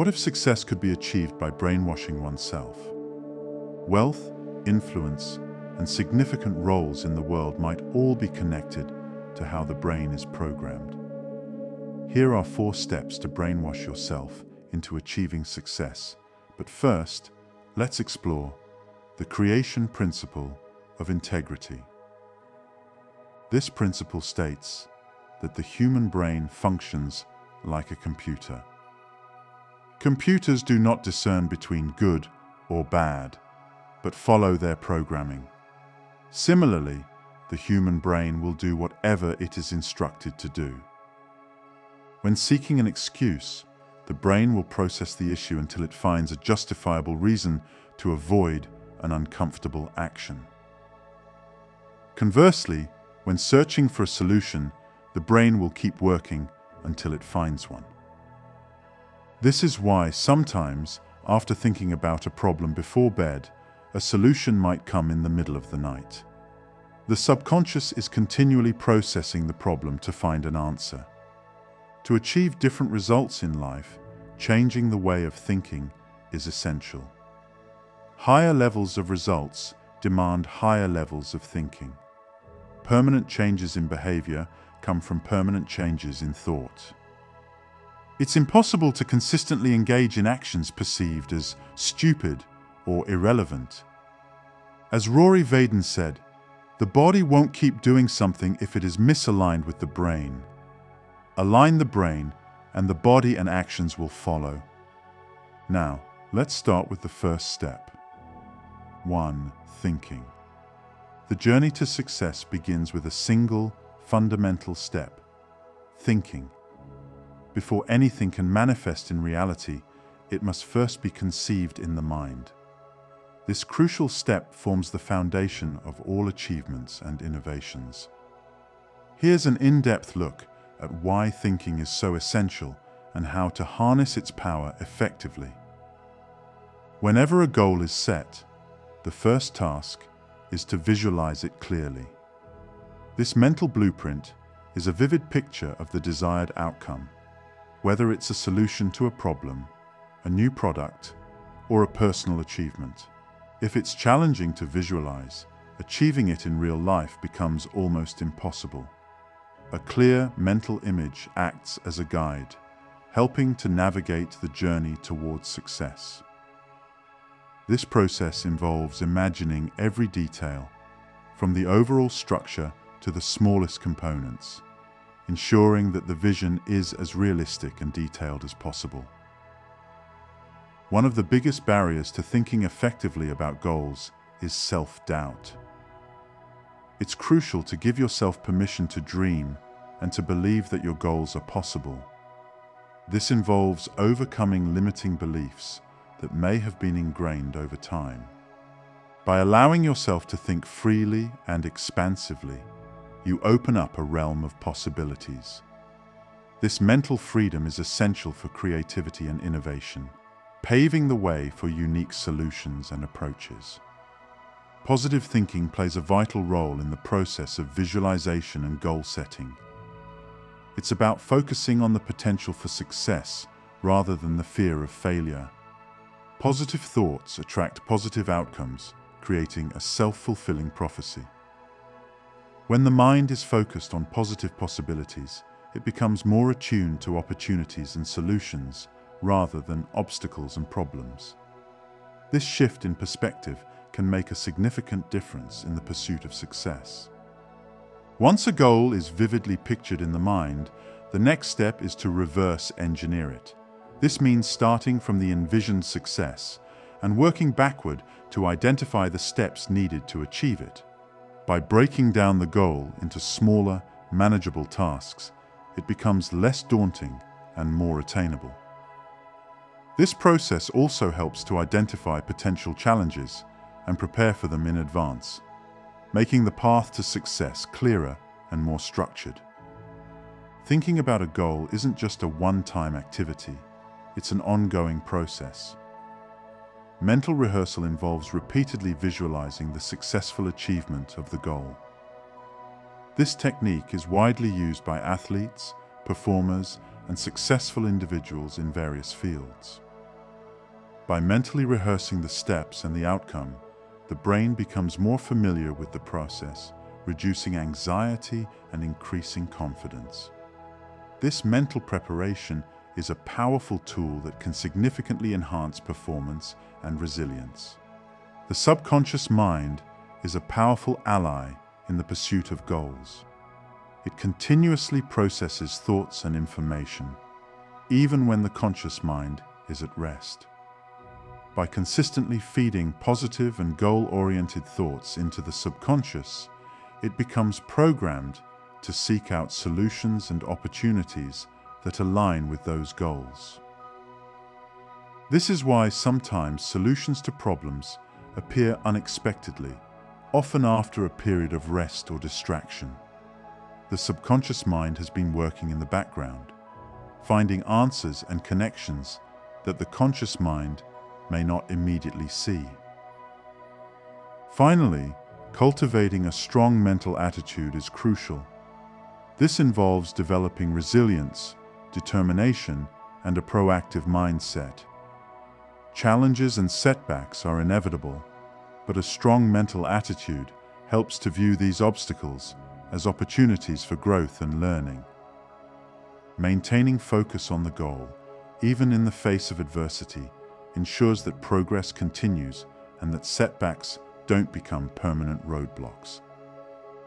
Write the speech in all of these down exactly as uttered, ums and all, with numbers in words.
What if success could be achieved by brainwashing oneself? Wealth, influence, and significant roles in the world might all be connected to how the brain is programmed. Here are four steps to brainwash yourself into achieving success. But first, let's explore the creation principle of integrity. This principle states that the human brain functions like a computer. Computers do not discern between good or bad, but follow their programming. Similarly, the human brain will do whatever it is instructed to do. When seeking an excuse, the brain will process the issue until it finds a justifiable reason to avoid an uncomfortable action. Conversely, when searching for a solution, the brain will keep working until it finds one. This is why sometimes, after thinking about a problem before bed, a solution might come in the middle of the night. The subconscious is continually processing the problem to find an answer. To achieve different results in life, changing the way of thinking is essential. Higher levels of results demand higher levels of thinking. Permanent changes in behavior come from permanent changes in thought. It's impossible to consistently engage in actions perceived as stupid or irrelevant. As Rory Vaden said, the body won't keep doing something if it is misaligned with the brain. Align the brain, and the body and actions will follow. Now, let's start with the first step. one. Thinking. The journey to success begins with a single, fundamental step: thinking. Before anything can manifest in reality, it must first be conceived in the mind. This crucial step forms the foundation of all achievements and innovations. Here's an in-depth look at why thinking is so essential and how to harness its power effectively. Whenever a goal is set, the first task is to visualize it clearly. This mental blueprint is a vivid picture of the desired outcome, whether it's a solution to a problem, a new product, or a personal achievement. If it's challenging to visualize, achieving it in real life becomes almost impossible. A clear mental image acts as a guide, helping to navigate the journey towards success. This process involves imagining every detail, from the overall structure to the smallest components, ensuring that the vision is as realistic and detailed as possible. One of the biggest barriers to thinking effectively about goals is self-doubt. It's crucial to give yourself permission to dream and to believe that your goals are possible. This involves overcoming limiting beliefs that may have been ingrained over time. By allowing yourself to think freely and expansively, you open up a realm of possibilities. This mental freedom is essential for creativity and innovation, paving the way for unique solutions and approaches. Positive thinking plays a vital role in the process of visualization and goal setting. It's about focusing on the potential for success rather than the fear of failure. Positive thoughts attract positive outcomes, creating a self-fulfilling prophecy. When the mind is focused on positive possibilities, it becomes more attuned to opportunities and solutions rather than obstacles and problems. This shift in perspective can make a significant difference in the pursuit of success. Once a goal is vividly pictured in the mind, the next step is to reverse engineer it. This means starting from the envisioned success and working backward to identify the steps needed to achieve it. By breaking down the goal into smaller, manageable tasks, it becomes less daunting and more attainable. This process also helps to identify potential challenges and prepare for them in advance, making the path to success clearer and more structured. Thinking about a goal isn't just a one-time activity, it's an ongoing process. Mental rehearsal involves repeatedly visualizing the successful achievement of the goal. This technique is widely used by athletes, performers, and successful individuals in various fields. By mentally rehearsing the steps and the outcome, the brain becomes more familiar with the process, reducing anxiety and increasing confidence. This mental preparation is a powerful tool that can significantly enhance performance and resilience. The subconscious mind is a powerful ally in the pursuit of goals. It continuously processes thoughts and information, even when the conscious mind is at rest. By consistently feeding positive and goal-oriented thoughts into the subconscious, it becomes programmed to seek out solutions and opportunities that align with those goals. This is why sometimes solutions to problems appear unexpectedly, often after a period of rest or distraction. The subconscious mind has been working in the background, finding answers and connections that the conscious mind may not immediately see. Finally, cultivating a strong mental attitude is crucial. This involves developing resilience, determination, and a proactive mindset. Challenges and setbacks are inevitable, but a strong mental attitude helps to view these obstacles as opportunities for growth and learning. Maintaining focus on the goal, even in the face of adversity, ensures that progress continues and that setbacks don't become permanent roadblocks.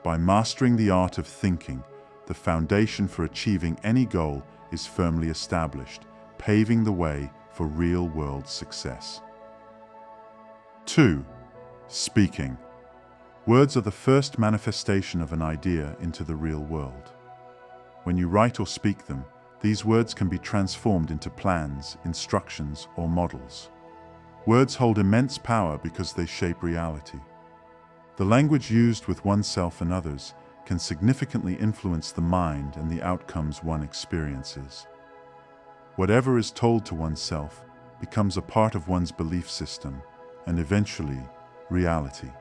By mastering the art of thinking, the foundation for achieving any goal is firmly established, paving the way for real-world success. two. Speaking. Words are the first manifestation of an idea into the real world. When you write or speak them, these words can be transformed into plans, instructions, or models. Words hold immense power because they shape reality. The language used with oneself and others can significantly influence the mind and the outcomes one experiences. Whatever is told to oneself becomes a part of one's belief system and eventually reality.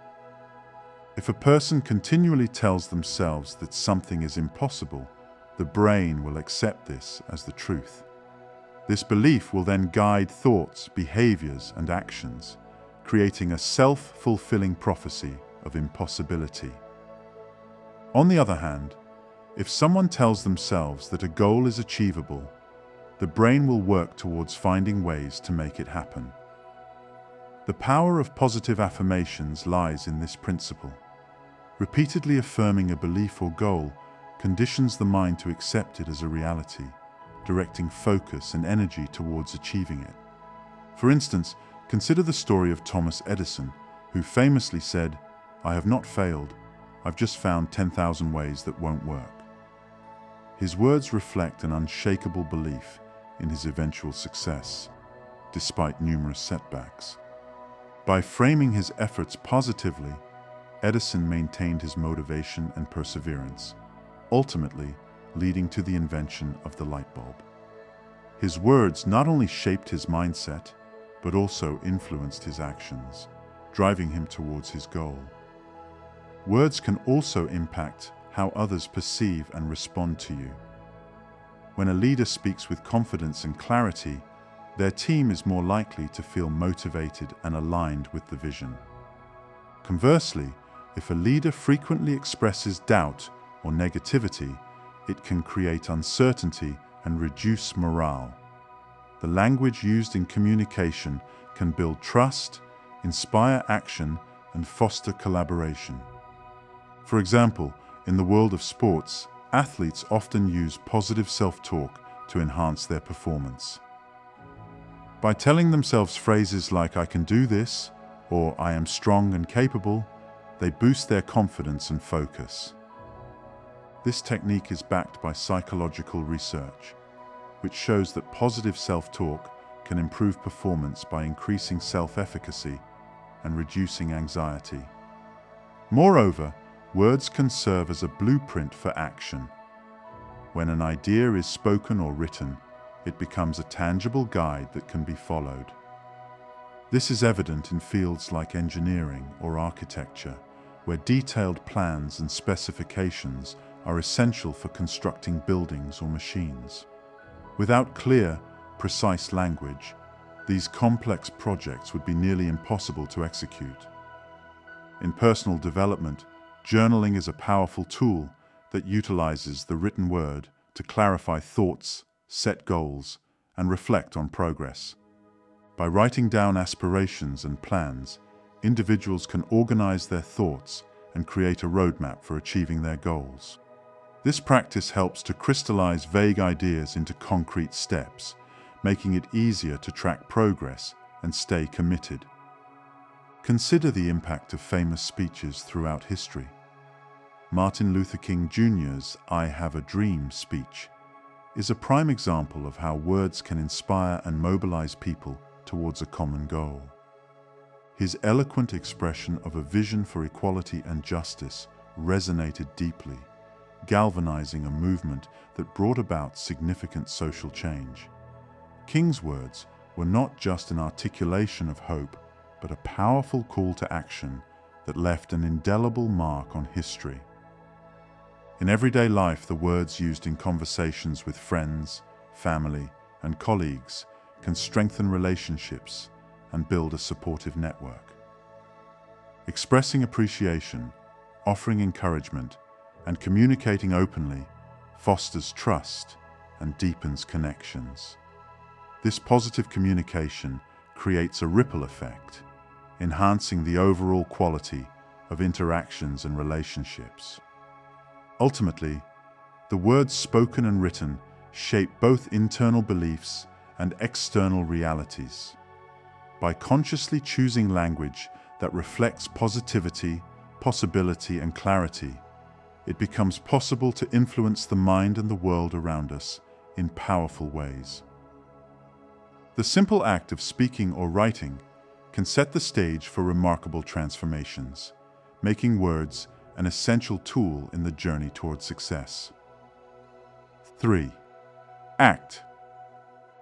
If a person continually tells themselves that something is impossible, the brain will accept this as the truth. This belief will then guide thoughts, behaviors, and actions, creating a self-fulfilling prophecy of impossibility. On the other hand, if someone tells themselves that a goal is achievable, the brain will work towards finding ways to make it happen. The power of positive affirmations lies in this principle. Repeatedly affirming a belief or goal conditions the mind to accept it as a reality, directing focus and energy towards achieving it. For instance, consider the story of Thomas Edison, who famously said, "I have not failed, I've just found ten thousand ways that won't work." His words reflect an unshakable belief in his eventual success, despite numerous setbacks. By framing his efforts positively, Edison maintained his motivation and perseverance, ultimately leading to the invention of the light bulb. His words not only shaped his mindset, but also influenced his actions, driving him towards his goal. Words can also impact how others perceive and respond to you. When a leader speaks with confidence and clarity, their team is more likely to feel motivated and aligned with the vision. Conversely, if a leader frequently expresses doubt or negativity, it can create uncertainty and reduce morale. The language used in communication can build trust, inspire action, and foster collaboration. For example, in the world of sports, athletes often use positive self-talk to enhance their performance. By telling themselves phrases like "I can do this" or "I am strong and capable," they boost their confidence and focus. This technique is backed by psychological research, which shows that positive self-talk can improve performance by increasing self-efficacy and reducing anxiety. Moreover, words can serve as a blueprint for action. When an idea is spoken or written, it becomes a tangible guide that can be followed. This is evident in fields like engineering or architecture, where detailed plans and specifications are essential for constructing buildings or machines. Without clear, precise language, these complex projects would be nearly impossible to execute. In personal development, journaling is a powerful tool that utilizes the written word to clarify thoughts, set goals, and reflect on progress. By writing down aspirations and plans, individuals can organize their thoughts and create a roadmap for achieving their goals. This practice helps to crystallize vague ideas into concrete steps, making it easier to track progress and stay committed. Consider the impact of famous speeches throughout history. Martin Luther King Junior's "I Have a Dream" speech is a prime example of how words can inspire and mobilize people towards a common goal. His eloquent expression of a vision for equality and justice resonated deeply, galvanizing a movement that brought about significant social change. King's words were not just an articulation of hope, but a powerful call to action that left an indelible mark on history. In everyday life, the words used in conversations with friends, family, and colleagues can strengthen relationships and build a supportive network. Expressing appreciation, offering encouragement, and communicating openly fosters trust and deepens connections. This positive communication creates a ripple effect, enhancing the overall quality of interactions and relationships. Ultimately, the words spoken and written shape both internal beliefs and external realities. By consciously choosing language that reflects positivity, possibility, and clarity, it becomes possible to influence the mind and the world around us in powerful ways. The simple act of speaking or writing can set the stage for remarkable transformations, making words an essential tool in the journey towards success. three. Act.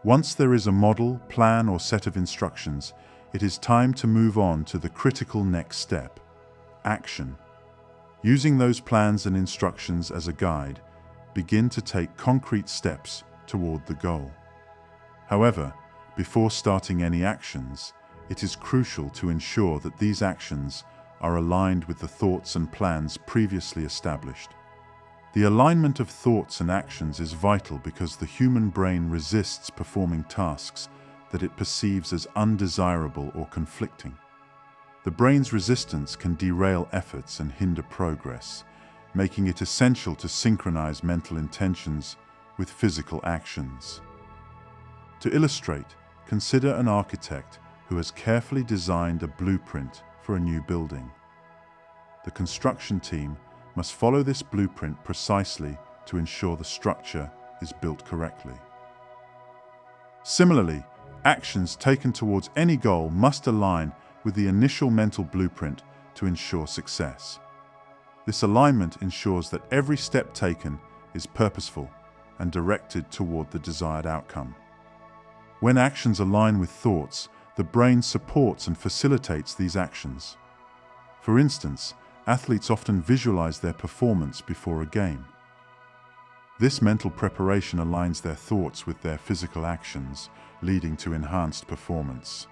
Once there is a model, plan, or set of instructions, it is time to move on to the critical next step: action. Using those plans and instructions as a guide, begin to take concrete steps toward the goal. However, before starting any actions, it is crucial to ensure that these actions are aligned with the thoughts and plans previously established. The alignment of thoughts and actions is vital because the human brain resists performing tasks that it perceives as undesirable or conflicting. The brain's resistance can derail efforts and hinder progress, making it essential to synchronize mental intentions with physical actions. To illustrate, consider an architect who has carefully designed a blueprint for a new building. The construction team must follow this blueprint precisely to ensure the structure is built correctly. Similarly, actions taken towards any goal must align with the initial mental blueprint to ensure success. This alignment ensures that every step taken is purposeful and directed toward the desired outcome. When actions align with thoughts, the brain supports and facilitates these actions. For instance, athletes often visualize their performance before a game. This mental preparation aligns their thoughts with their physical actions, leading to enhanced performance.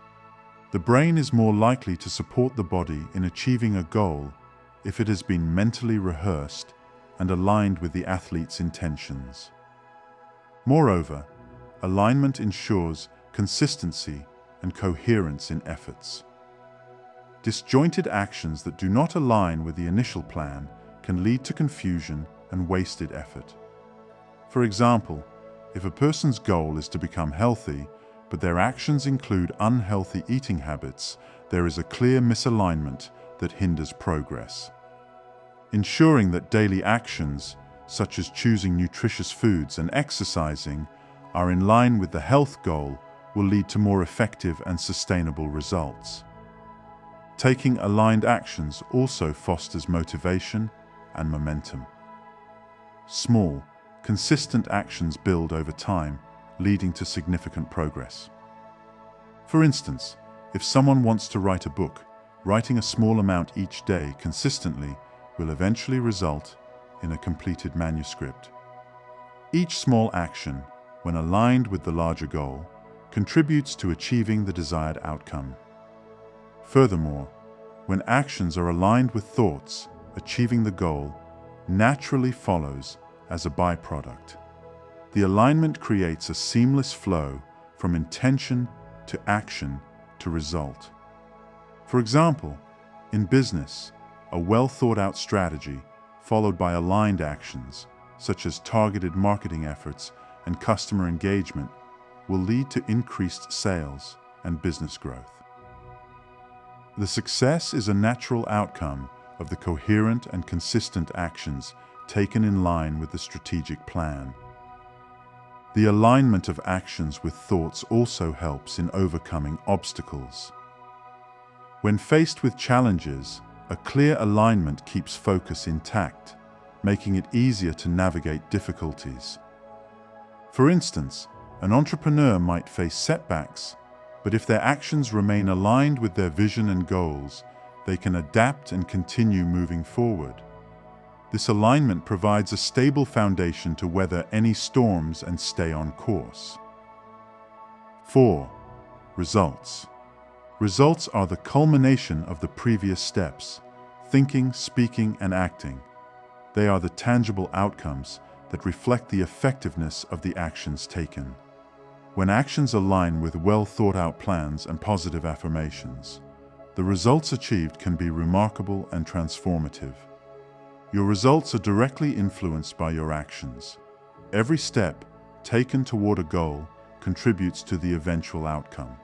The brain is more likely to support the body in achieving a goal if it has been mentally rehearsed and aligned with the athlete's intentions. Moreover, alignment ensures consistency and coherence in efforts. Disjointed actions that do not align with the initial plan can lead to confusion and wasted effort. For example, if a person's goal is to become healthy, but their actions include unhealthy eating habits, there is a clear misalignment that hinders progress. Ensuring that daily actions, such as choosing nutritious foods and exercising, are in line with the health goal will lead to more effective and sustainable results. Taking aligned actions also fosters motivation and momentum. Small, consistent actions build over time, leading to significant progress. For instance, if someone wants to write a book, writing a small amount each day consistently will eventually result in a completed manuscript. Each small action, when aligned with the larger goal, contributes to achieving the desired outcome. Furthermore, when actions are aligned with thoughts, achieving the goal naturally follows as a byproduct. The alignment creates a seamless flow from intention to action to result. For example, in business, a well-thought-out strategy followed by aligned actions, such as targeted marketing efforts and customer engagement, will lead to increased sales and business growth. The success is a natural outcome of the coherent and consistent actions taken in line with the strategic plan. The alignment of actions with thoughts also helps in overcoming obstacles. When faced with challenges, a clear alignment keeps focus intact, making it easier to navigate difficulties. For instance, an entrepreneur might face setbacks, but if their actions remain aligned with their vision and goals, they can adapt and continue moving forward. This alignment provides a stable foundation to weather any storms and stay on course. four. Results. Results are the culmination of the previous steps: thinking, speaking, and acting. They are the tangible outcomes that reflect the effectiveness of the actions taken. When actions align with well-thought-out plans and positive affirmations, the results achieved can be remarkable and transformative. Your results are directly influenced by your actions. Every step taken toward a goal contributes to the eventual outcome.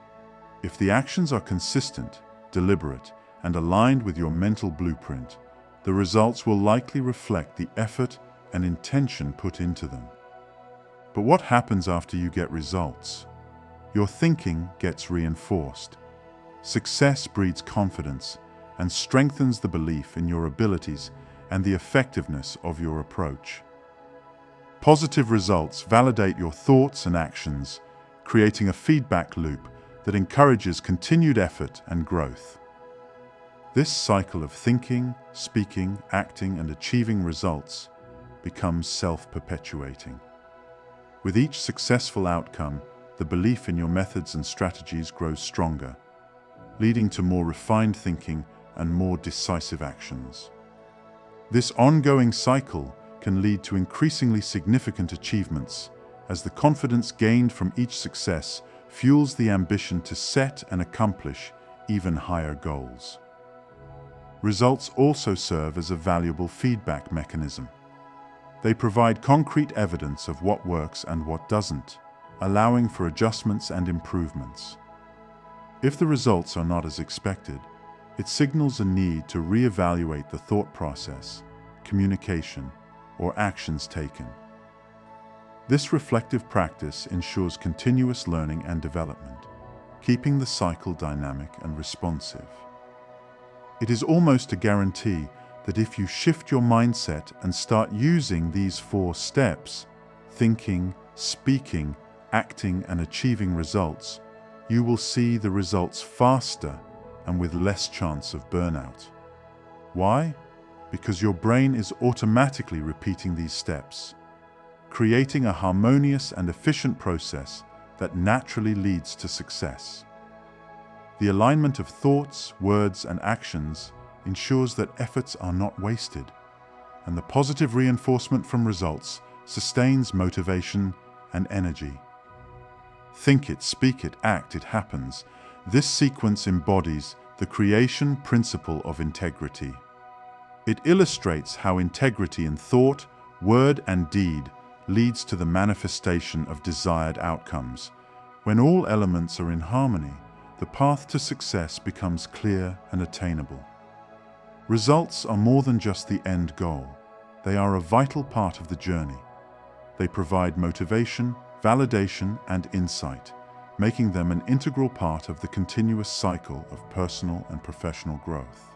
If the actions are consistent, deliberate, and aligned with your mental blueprint, the results will likely reflect the effort and intention put into them. But what happens after you get results? Your thinking gets reinforced. Success breeds confidence and strengthens the belief in your abilities and the effectiveness of your approach. Positive results validate your thoughts and actions, creating a feedback loop that encourages continued effort and growth. This cycle of thinking, speaking, acting, and achieving results becomes self-perpetuating. With each successful outcome, the belief in your methods and strategies grows stronger, leading to more refined thinking and more decisive actions. This ongoing cycle can lead to increasingly significant achievements, as the confidence gained from each success fuels the ambition to set and accomplish even higher goals. Results also serve as a valuable feedback mechanism. They provide concrete evidence of what works and what doesn't, allowing for adjustments and improvements. If the results are not as expected, it signals a need to reevaluate the thought process, communication, or actions taken. This reflective practice ensures continuous learning and development, keeping the cycle dynamic and responsive. It is almost a guarantee that if you shift your mindset and start using these four steps, thinking, speaking, acting, and achieving results, you will see the results faster and with less chance of burnout. Why? Because your brain is automatically repeating these steps, creating a harmonious and efficient process that naturally leads to success. The alignment of thoughts, words, and actions ensures that efforts are not wasted, and the positive reinforcement from results sustains motivation and energy. Think it, speak it, act it happens. This sequence embodies the creation principle of integrity. It illustrates how integrity in thought, word, and deed leads to the manifestation of desired outcomes. When all elements are in harmony, the path to success becomes clear and attainable. Results are more than just the end goal. They are a vital part of the journey. They provide motivation, validation, and insight, making them an integral part of the continuous cycle of personal and professional growth.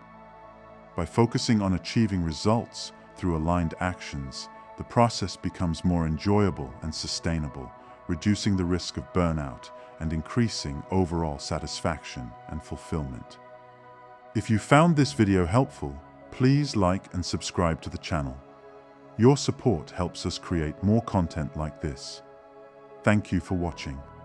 By focusing on achieving results through aligned actions, the process becomes more enjoyable and sustainable, reducing the risk of burnout and increasing overall satisfaction and fulfillment. If you found this video helpful, please like and subscribe to the channel. Your support helps us create more content like this. Thank you for watching.